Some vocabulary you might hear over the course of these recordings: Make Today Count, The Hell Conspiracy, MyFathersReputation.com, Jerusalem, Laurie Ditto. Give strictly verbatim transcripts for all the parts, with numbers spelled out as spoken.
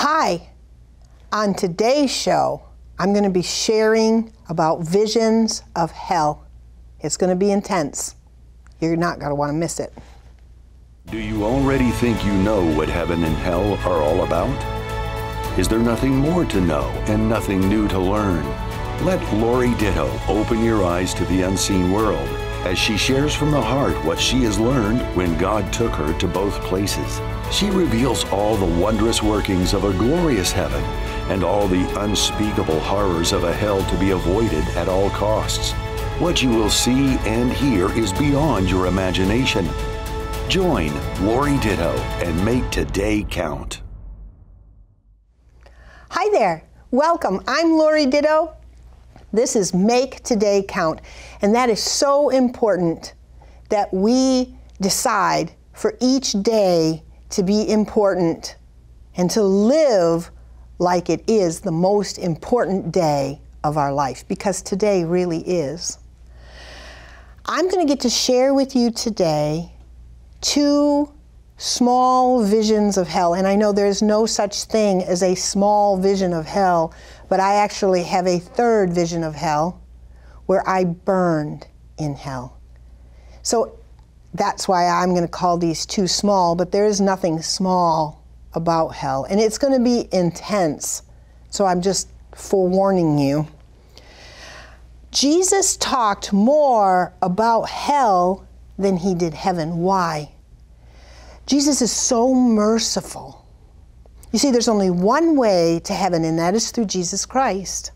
Hi, on today's show, I'm going to be sharing about visions of hell. It's going to be intense. You're not going to want to miss it. Do you already think you know what heaven and hell are all about? Is there nothing more to know and nothing new to learn? Let Laurie Ditto open your eyes to the unseen world as she shares from the heart what she has learned when God took her to both places. She reveals all the wondrous workings of a glorious heaven and all the unspeakable horrors of a hell to be avoided at all costs. What you will see and hear is beyond your imagination. Join Laurie Ditto and make today count. Hi there. Welcome. I'm Laurie Ditto. This is Make Today Count, and that is so important that we decide for each day to be important and to live like it is the most important day of our life, because today really is. I'm going to get to share with you today two small visions of hell, and I know there's no such thing as a small vision of hell, but I actually have a third vision of hell where I burned in hell. So that's why I'm going to call these two small, but there is nothing small about hell. And it's going to be intense, so I'm just forewarning you. Jesus talked more about hell than he did heaven. Why? Jesus is so merciful. You see, there's only one way to heaven, and that is through Jesus Christ.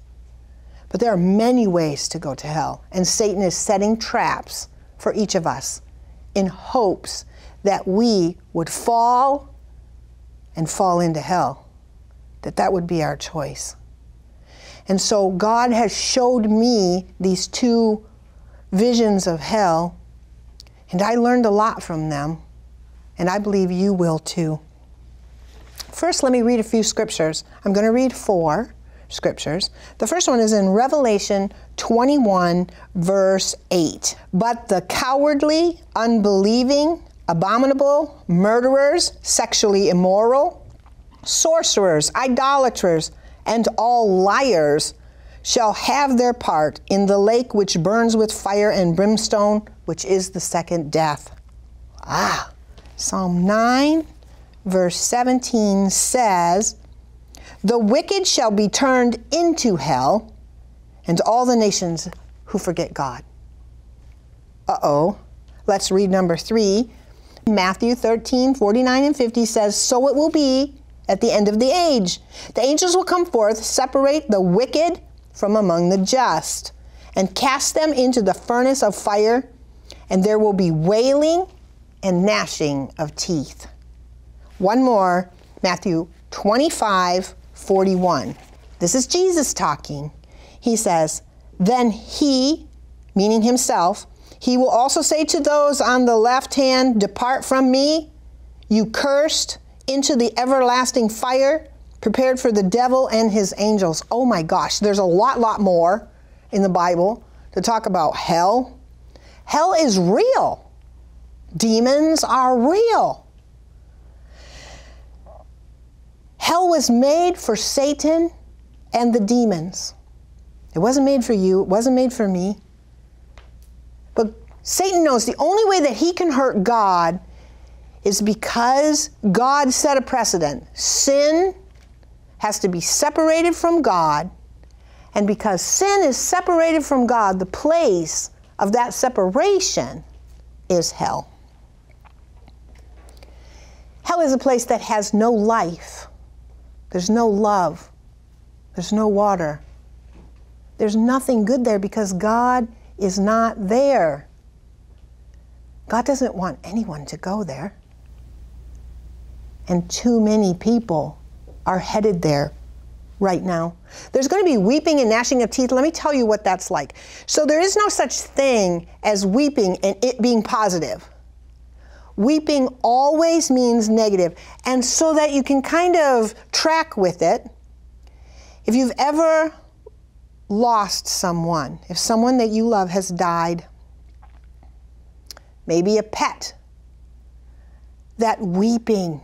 But there are many ways to go to hell, and Satan is setting traps for each of us in hopes that we would fall and fall into hell, that that would be our choice. And so God has showed me these two visions of hell, and I learned a lot from them, and I believe you will too. First, let me read a few scriptures. I'm going to read four scriptures. The first one is in Revelation twenty-one, verse eight. But the cowardly, unbelieving, abominable, murderers, sexually immoral, sorcerers, idolaters, and all liars shall have their part in the lake which burns with fire and brimstone, which is the second death. Ah, Psalm nine. Verse seventeen says, the wicked shall be turned into hell, and all the nations who forget God. Uh-oh. Let's read number three. Matthew thirteen, forty-nine and fifty says, so it will be at the end of the age. The angels will come forth, separate the wicked from among the just, and cast them into the furnace of fire, and there will be wailing and gnashing of teeth. One more, Matthew twenty-five, forty-one. This is Jesus talking. He says, then he, meaning himself, he will also say to those on the left hand, depart from me, you cursed, into the everlasting fire, prepared for the devil and his angels. Oh my gosh, there's a lot, lot more in the Bible to talk about hell. Hell is real. Demons are real. Hell was made for Satan and the demons. It wasn't made for you. It wasn't made for me. But Satan knows the only way that he can hurt God is because God set a precedent. Sin has to be separated from God. And because sin is separated from God, the place of that separation is hell. Hell is a place that has no life. There's no love. There's no water. There's nothing good there because God is not there. God doesn't want anyone to go there. And too many people are headed there right now. There's going to be weeping and gnashing of teeth. Let me tell you what that's like. So there is no such thing as weeping and it being positive. Weeping always means negative. And so that you can kind of track with it, if you've ever lost someone, if someone that you love has died, maybe a pet, that weeping,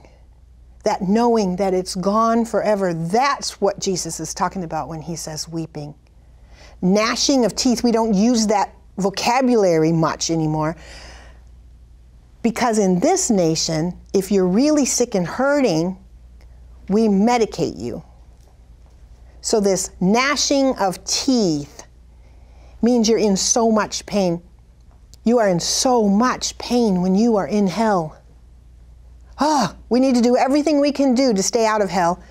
that knowing that it's gone forever, that's what Jesus is talking about when he says weeping. Gnashing of teeth, we don't use that vocabulary much anymore, because in this nation, if you're really sick and hurting, we medicate you. So this gnashing of teeth means you're in so much pain. You are in so much pain when you are in hell. Oh, we need to do everything we can do to stay out of hell.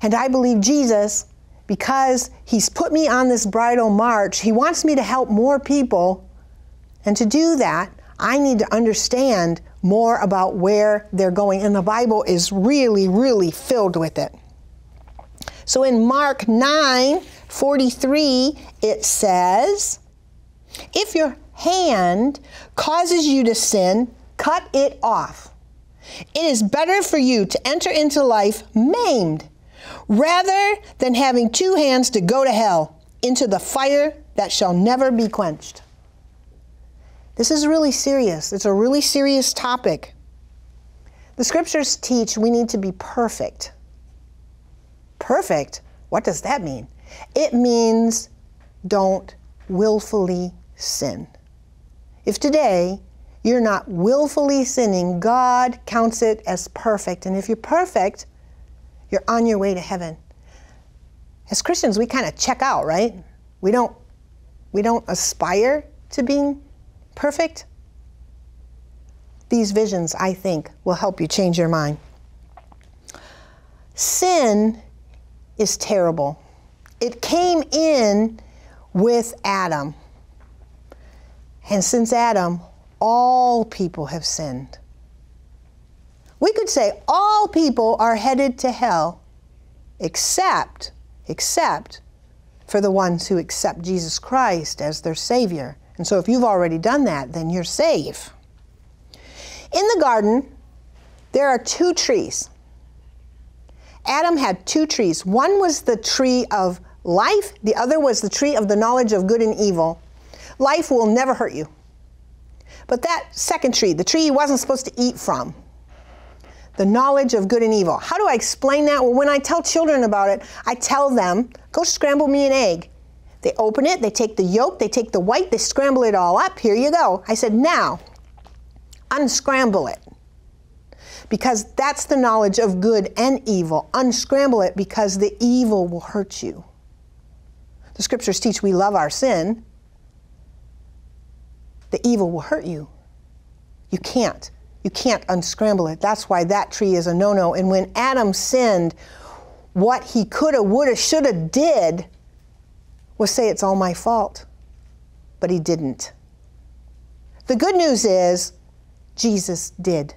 And I believe Jesus, because he's put me on this bridal march, he wants me to help more people. And to do that, I need to understand more about where they're going. And the Bible is really, really filled with it. So in Mark nine forty-three, it says, if your hand causes you to sin, cut it off. It is better for you to enter into life maimed, rather than having two hands to go to hell, into the fire that shall never be quenched. This is really serious. It's a really serious topic. The scriptures teach we need to be perfect. Perfect? What does that mean? It means don't willfully sin. If today you're not willfully sinning, God counts it as perfect. And if you're perfect, you're on your way to heaven. As Christians, we kind of check out, right? We don't, we don't aspire to being perfect. These visions, I think, will help you change your mind. Sin is terrible. It came in with Adam. And since Adam, all people have sinned. We could say all people are headed to hell, except, except for the ones who accept Jesus Christ as their Savior. And so if you've already done that, then you're safe. In the garden, there are two trees. Adam had two trees. One was the tree of life. The other was the tree of the knowledge of good and evil. Life will never hurt you. But that second tree, the tree he wasn't supposed to eat from, the knowledge of good and evil. How do I explain that? Well, when I tell children about it, I tell them, go scramble me an egg. They open it, they take the yolk, they take the white, they scramble it all up. Here you go. I said, now, unscramble it. Because that's the knowledge of good and evil. Unscramble it because the evil will hurt you. The scriptures teach we love our sin. The evil will hurt you. You can't. You can't unscramble it. That's why that tree is a no-no. And when Adam sinned, what he coulda, woulda, shoulda did was say, it's all my fault. But he didn't. The good news is Jesus did.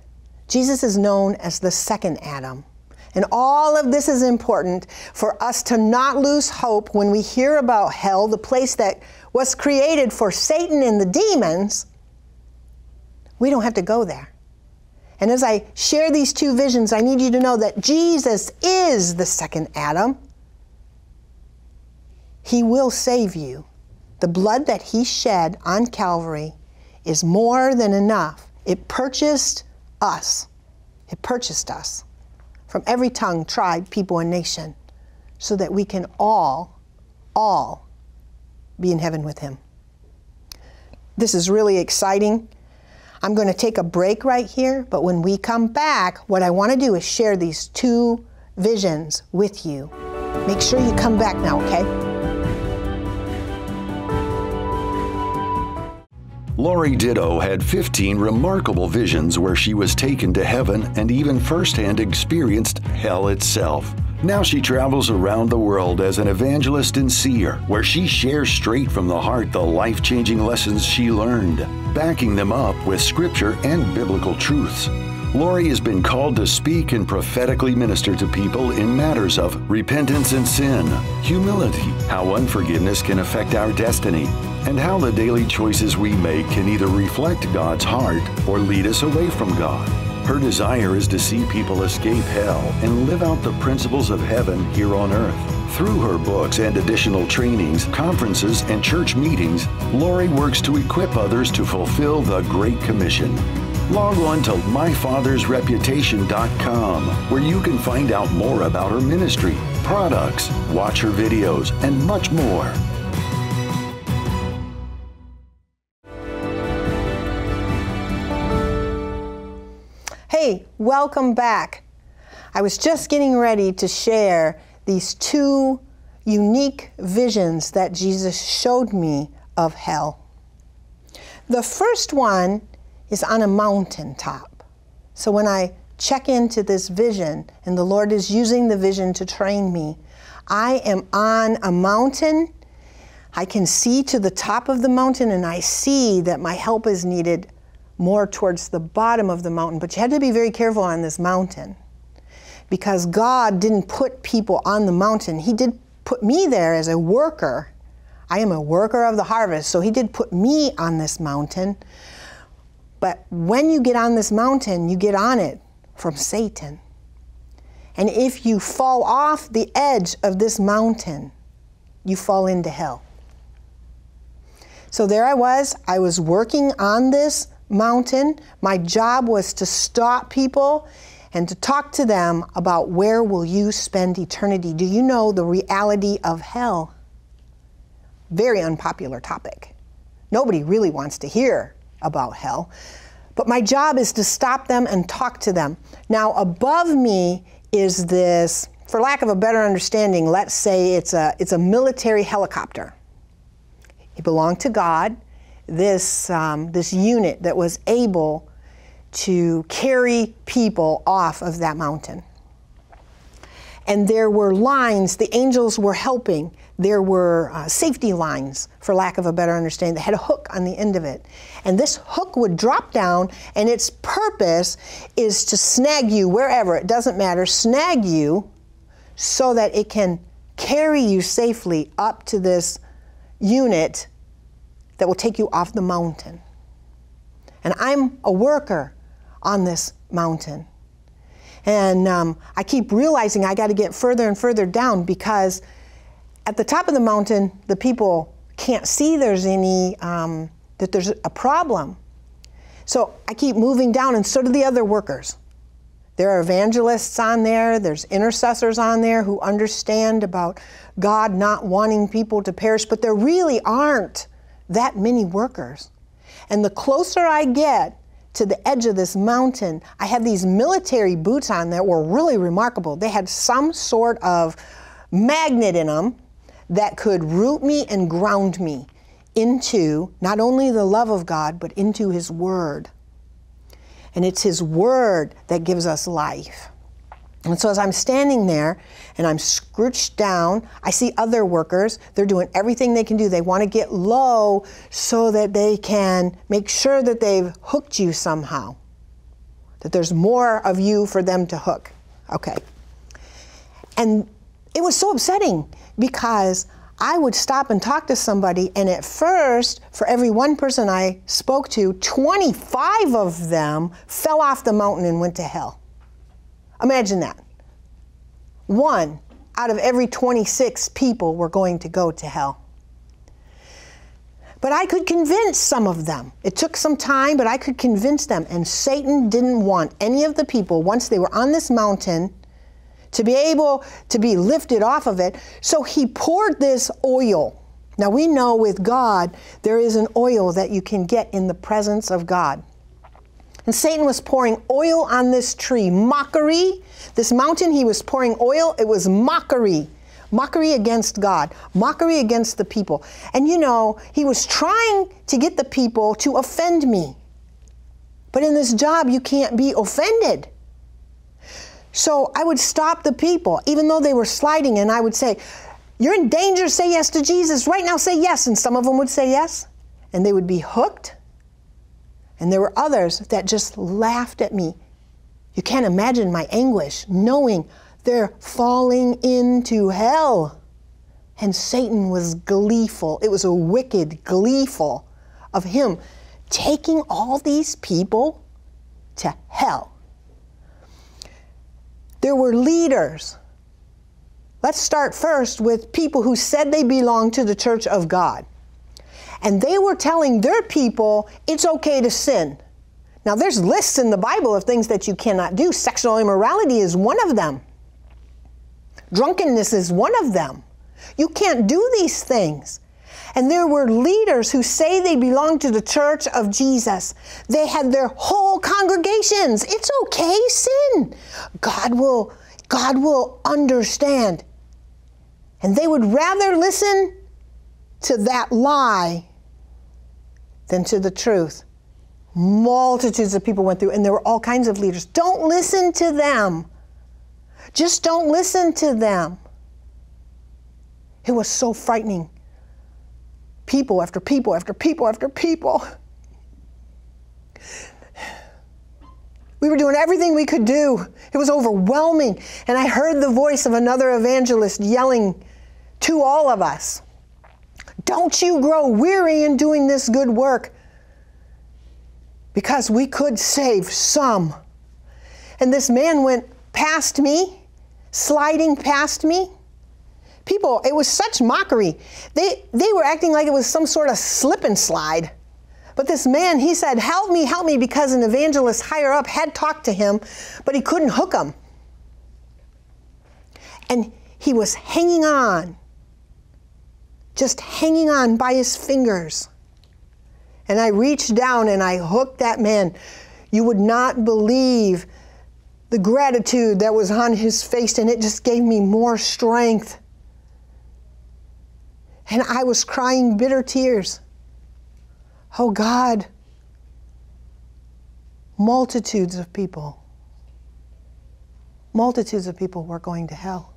Jesus is known as the second Adam. And all of this is important for us to not lose hope when we hear about hell, the place that was created for Satan and the demons. We don't have to go there. And as I share these two visions, I need you to know that Jesus is the second Adam. He will save you. The blood that he shed on Calvary is more than enough. It purchased us. It purchased us. From every tongue, tribe, people, and nation, so that we can all, all be in heaven with him. This is really exciting. I'm going to take a break right here, but when we come back, what I want to do is share these two visions with you. Make sure you come back now, okay? Laurie Ditto had fifteen remarkable visions where she was taken to heaven and even firsthand experienced hell itself. Now she travels around the world as an evangelist and seer, where she shares straight from the heart the life-changing lessons she learned, backing them up with scripture and biblical truths. Laurie has been called to speak and prophetically minister to people in matters of repentance and sin, humility, how unforgiveness can affect our destiny, and how the daily choices we make can either reflect God's heart or lead us away from God. Her desire is to see people escape hell and live out the principles of heaven here on earth. Through her books and additional trainings, conferences, and church meetings, Laurie works to equip others to fulfill the Great Commission. Log on to my fathers reputation dot com, where you can find out more about her ministry, products, watch her videos, and much more. Hey, welcome back. I was just getting ready to share these two unique visions that Jesus showed me of hell. The first one is on a mountaintop. So when I check into this vision, and the Lord is using the vision to train me, I am on a mountain. I can see to the top of the mountain, and I see that my help is needed more towards the bottom of the mountain. But you had to be very careful on this mountain, because God didn't put people on the mountain. He did put me there as a worker. I am a worker of the harvest, so He did put me on this mountain. But when you get on this mountain, you get on it from Satan. And if you fall off the edge of this mountain, you fall into hell. So there I was. I was working on this mountain. My job was to stop people and to talk to them about, where will you spend eternity? Do you know the reality of hell? Very unpopular topic. Nobody really wants to hear about hell. But my job is to stop them and talk to them. Now, above me is this, for lack of a better understanding, let's say it's a, it's a military helicopter. It belonged to God. This, um, this unit that was able to carry people off of that mountain. And there were lines, the angels were helping. There were uh, safety lines, for lack of a better understanding, that had a hook on the end of it. And this hook would drop down, and its purpose is to snag you wherever, it doesn't matter, snag you so that it can carry you safely up to this unit that will take you off the mountain. And I'm a worker on this mountain. And um, I keep realizing I got to get further and further down, because at the top of the mountain, the people can't see there's any, um, that there's a problem. So I keep moving down, and so do the other workers. There are evangelists on there, there's intercessors on there who understand about God not wanting people to perish, but there really aren't that many workers. And the closer I get to the edge of this mountain, I had these military boots on that were really remarkable. They had some sort of magnet in them that could root me and ground me into not only the love of God, but into His Word. And it's His Word that gives us life. And so as I'm standing there and I'm scrooched down, I see other workers. They're doing everything they can do. They want to get low so that they can make sure that they've hooked you somehow, that there's more of you for them to hook. Okay. And it was so upsetting, because I would stop and talk to somebody, and at first, for every one person I spoke to, twenty-five of them fell off the mountain and went to hell. Imagine that. One out of every twenty-six people were going to go to hell. But I could convince some of them. It took some time, but I could convince them. And Satan didn't want any of the people, once they were on this mountain, to be able to be lifted off of it. So he poured this oil. Now we know with God, there is an oil that you can get in the presence of God. And Satan was pouring oil on this tree, mockery. This mountain, he was pouring oil. It was mockery, mockery against God, mockery against the people. And you know, he was trying to get the people to offend me. But in this job, you can't be offended. So I would stop the people, even though they were sliding, and I would say, you're in danger, say yes to Jesus. Right now, say yes. And some of them would say yes, and they would be hooked. And there were others that just laughed at me. You can't imagine my anguish, knowing they're falling into hell. And Satan was gleeful. It was a wicked gleeful of him taking all these people to hell. There were leaders. Let's start first with people who said they belonged to the Church of God. And they were telling their people, it's okay to sin. Now, there's lists in the Bible of things that you cannot do. Sexual immorality is one of them. Drunkenness is one of them. You can't do these things. And there were leaders who say they belong to the church of Jesus. They had their whole congregations. It's okay, sin. God will, God will understand. And they would rather listen to that lie than to the truth. Multitudes of people went through, and there were all kinds of leaders. Don't listen to them. Just don't listen to them. It was so frightening. People after people after people after people. We were doing everything we could do. It was overwhelming. And I heard the voice of another evangelist yelling to all of us, "Don't you grow weary in doing this good work," because we could save some. And this man went past me, sliding past me. People, it was such mockery. They, they were acting like it was some sort of slip and slide. But this man, he said, "Help me, help me," because an evangelist higher up had talked to him, but he couldn't hook him. And he was hanging on, just hanging on by his fingers. And I reached down and I hooked that man. You would not believe the gratitude that was on his face, and it just gave me more strength. And I was crying bitter tears. Oh God, multitudes of people, multitudes of people were going to hell.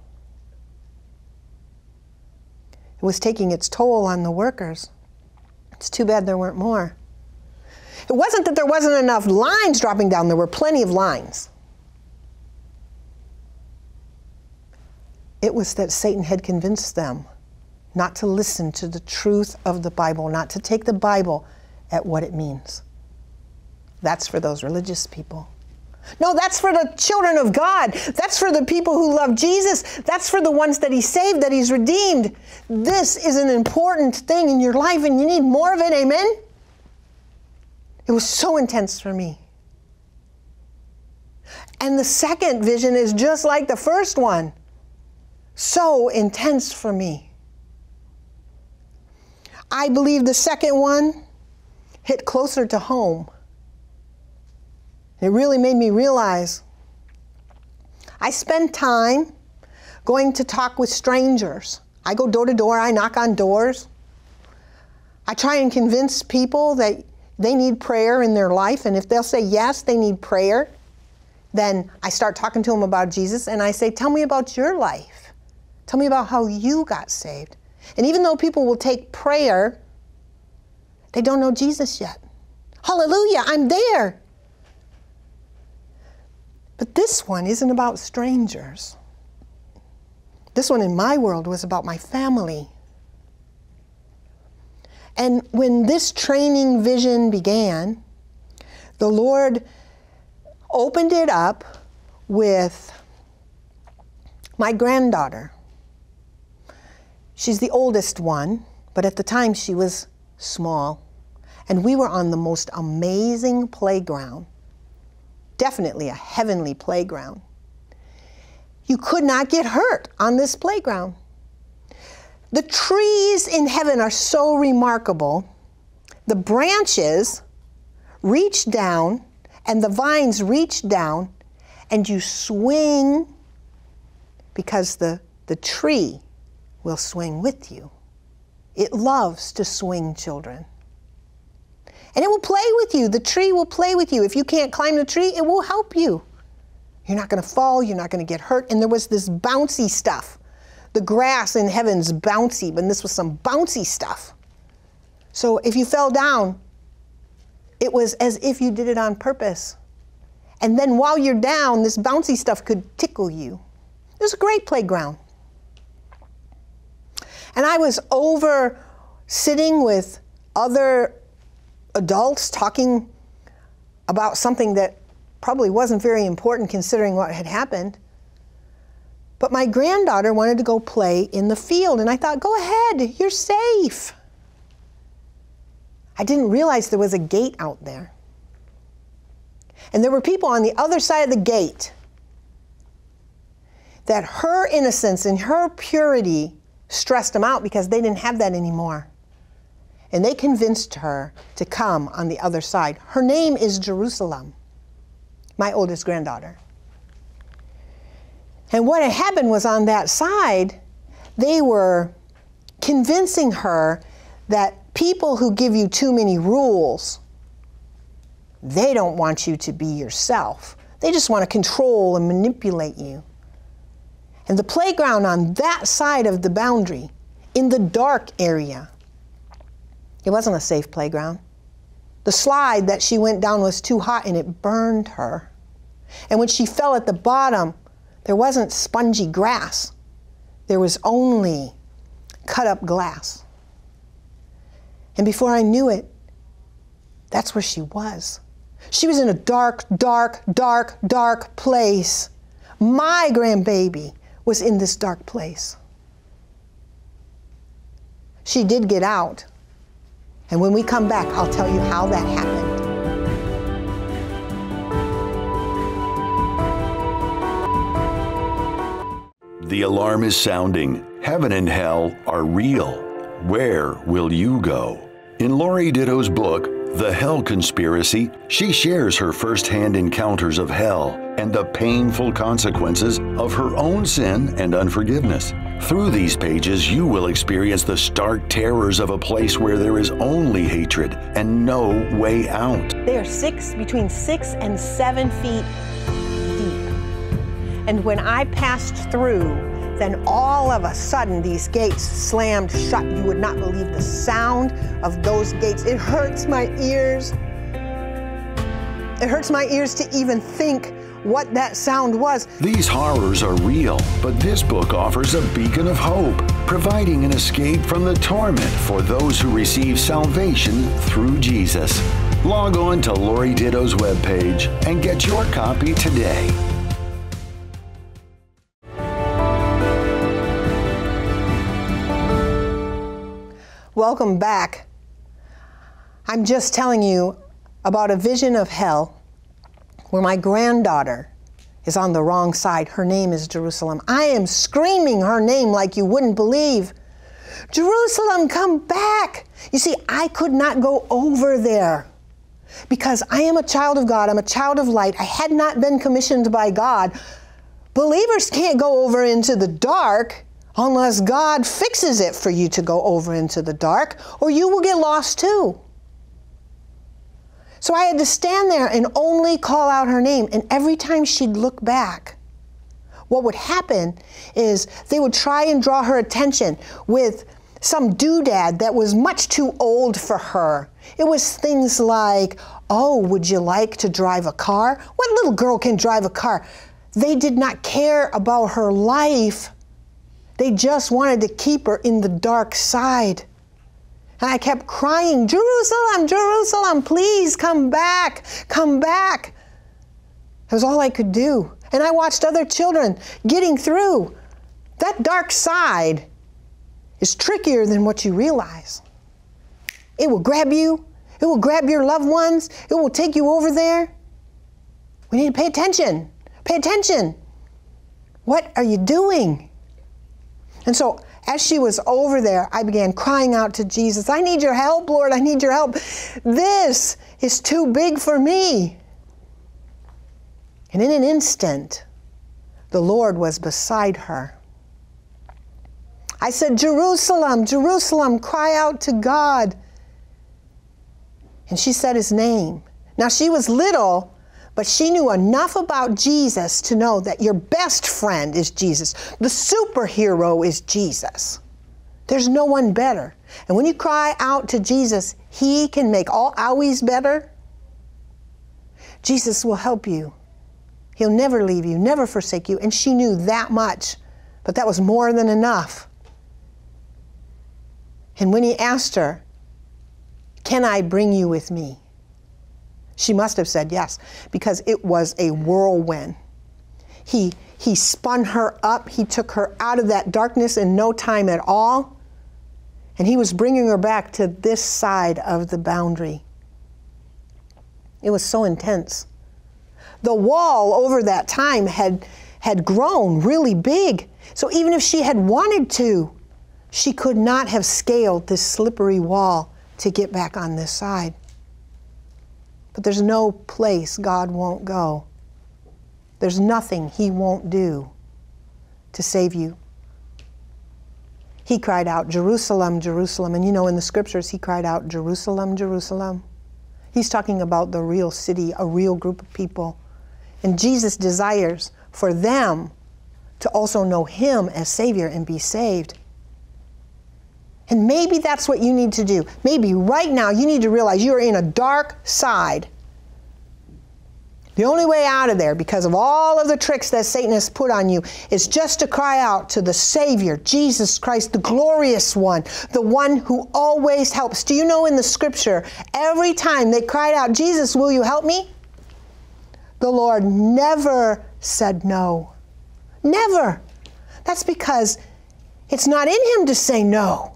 It was taking its toll on the workers. It's too bad there weren't more. It wasn't that there wasn't enough lines dropping down. There were plenty of lines. It was that Satan had convinced them not to listen to the truth of the Bible, not to take the Bible at what it means. That's for those religious people. No, that's for the children of God. That's for the people who love Jesus. That's for the ones that he saved, that he's redeemed. This is an important thing in your life, and you need more of it, amen? It was so intense for me. And the second vision is just like the first one. So intense for me. I believe the second one hit closer to home. It really made me realize I spend time going to talk with strangers. I go door to door, I knock on doors. I try and convince people that they need prayer in their life, and if they'll say yes, they need prayer, then I start talking to them about Jesus, and I say, "Tell me about your life. Tell me about how you got saved." And even though people will take prayer, they don't know Jesus yet. Hallelujah, I'm there. But this one isn't about strangers. This one in my world was about my family. And when this training vision began, the Lord opened it up with my granddaughter. She's the oldest one, but at the time she was small. And we were on the most amazing playground, definitely a heavenly playground. You could not get hurt on this playground. The trees in heaven are so remarkable. The branches reach down and the vines reach down and you swing because the, the tree will swing with you. It loves to swing children. And it will play with you. The tree will play with you. If you can't climb the tree, it will help you. You're not going to fall. You're not going to get hurt. And there was this bouncy stuff. The grass in heaven's bouncy, but this was some bouncy stuff. So if you fell down, it was as if you did it on purpose. And then while you're down, this bouncy stuff could tickle you. It was a great playground. And I was over sitting with other adults talking about something that probably wasn't very important considering what had happened. But my granddaughter wanted to go play in the field, and I thought, go ahead, you're safe. I didn't realize there was a gate out there. And there were people on the other side of the gate that her innocence and her purity stressed them out because they didn't have that anymore. And they convinced her to come on the other side. Her name is Jerusalem, my oldest granddaughter. And what had happened was on that side, they were convincing her that people who give you too many rules, they don't want you to be yourself. They just want to control and manipulate you. And the playground on that side of the boundary, in the dark area, it wasn't a safe playground. The slide that she went down was too hot and it burned her. And when she fell at the bottom, there wasn't spongy grass. There was only cut up glass. And before I knew it, that's where she was. She was in a dark, dark, dark, dark place. My grandbaby was in this dark place. She did get out. And when we come back, I'll tell you how that happened. The alarm is sounding. Heaven and hell are real. Where will you go? In Laurie Ditto's book, The Hell Conspiracy, she shares her firsthand encounters of hell and the painful consequences of her own sin and unforgiveness. Through these pages, you will experience the stark terrors of a place where there is only hatred and no way out. They are six, between six and seven feet deep. And when I passed through, then all of a sudden these gates slammed shut. You would not believe the sound of those gates. It hurts my ears. It hurts my ears to even think what that sound was. These horrors are real, but this book offers a beacon of hope, providing an escape from the torment for those who receive salvation through Jesus. Log on to Laurie Ditto's webpage and get your copy today. Welcome back. I'm just telling you about a vision of hell where my granddaughter is on the wrong side. Her name is Jerusalem. I am screaming her name like you wouldn't believe. Jerusalem, come back. You see, I could not go over there because I am a child of God. I'm a child of light. I had not been commissioned by God. Believers can't go over into the dark unless God fixes it for you to go over into the dark, or you will get lost too. So I had to stand there and only call out her name. And every time she'd look back, what would happen is they would try and draw her attention with some doodad that was much too old for her. It was things like, oh, would you like to drive a car? What little girl can drive a car? They did not care about her life. They just wanted to keep her in the dark side. And I kept crying, Jerusalem, Jerusalem, please come back, come back. That was all I could do. And I watched other children getting through. That dark side is trickier than what you realize. It will grab you. It will grab your loved ones. It will take you over there. We need to pay attention. Pay attention. What are you doing? And so as she was over there, I began crying out to Jesus, I need your help, Lord, I need your help. This is too big for me. And in an instant, the Lord was beside her. I said, Jerusalem, Jerusalem, cry out to God. And she said his name. Now she was little, but she knew enough about Jesus to know that your best friend is Jesus. The superhero is Jesus. There's no one better. And when you cry out to Jesus, he can make all always better. Jesus will help you. He'll never leave you, never forsake you. And she knew that much, but that was more than enough. And when he asked her, can I bring you with me? She must have said yes, because it was a whirlwind. He, he spun her up. He took her out of that darkness in no time at all. And he was bringing her back to this side of the boundary. It was so intense. the wall over that time had, had grown really big. So even if she had wanted to, she could not have scaled this slippery wall to get back on this side. But there's no place God won't go. There's nothing he won't do to save you. He cried out, Jerusalem, Jerusalem. And you know, in the scriptures, he cried out, Jerusalem, Jerusalem. He's talking about the real city, a real group of people. And Jesus desires for them to also know him as Savior and be saved. And maybe that's what you need to do. Maybe right now you need to realize you're in a dark side. The only way out of there, because of all of the tricks that Satan has put on you, is just to cry out to the Savior, Jesus Christ, the glorious one, the one who always helps. Do you know in the scripture, every time they cried out, Jesus, will you help me? The Lord never said no. Never. That's because it's not in him to say no.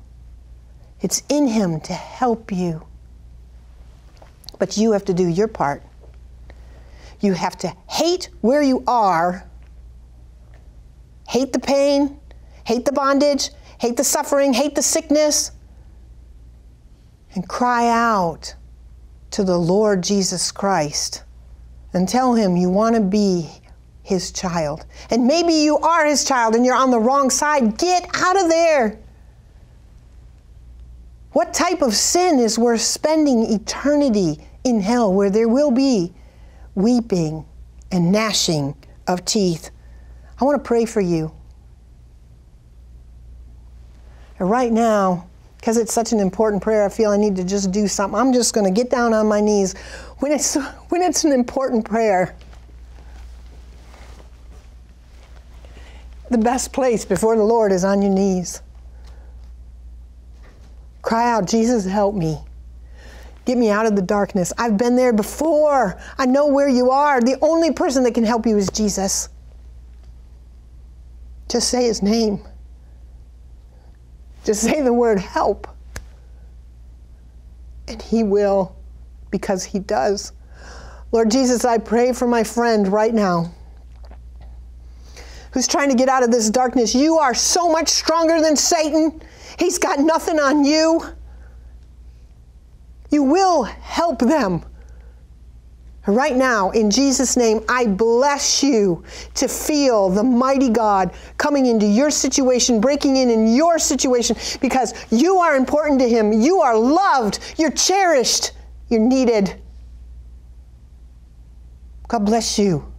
It's in him to help you. But you have to do your part. You have to hate where you are, hate the pain, hate the bondage, hate the suffering, hate the sickness, and cry out to the Lord Jesus Christ and tell him you want to be his child. And maybe you are his child and you're on the wrong side. Get out of there. What type of sin is worth spending eternity in hell, where there will be weeping and gnashing of teeth? I want to pray for you. And right now, because it's such an important prayer, I feel I need to just do something. I'm just going to get down on my knees. When it's, when it's an important prayer, the best place before the Lord is on your knees. Cry out, Jesus, help me. Get me out of the darkness. I've been there before. I know where you are. The only person that can help you is Jesus. Just say his name. Just say the word help. And he will, because he does. Lord Jesus, I pray for my friend right now who's trying to get out of this darkness. You are so much stronger than Satan. He's got nothing on you. You will help them. Right now, in Jesus' name, I bless you to feel the mighty God coming into your situation, breaking in in your situation, because you are important to him. You are loved. You're cherished. You're needed. God bless you.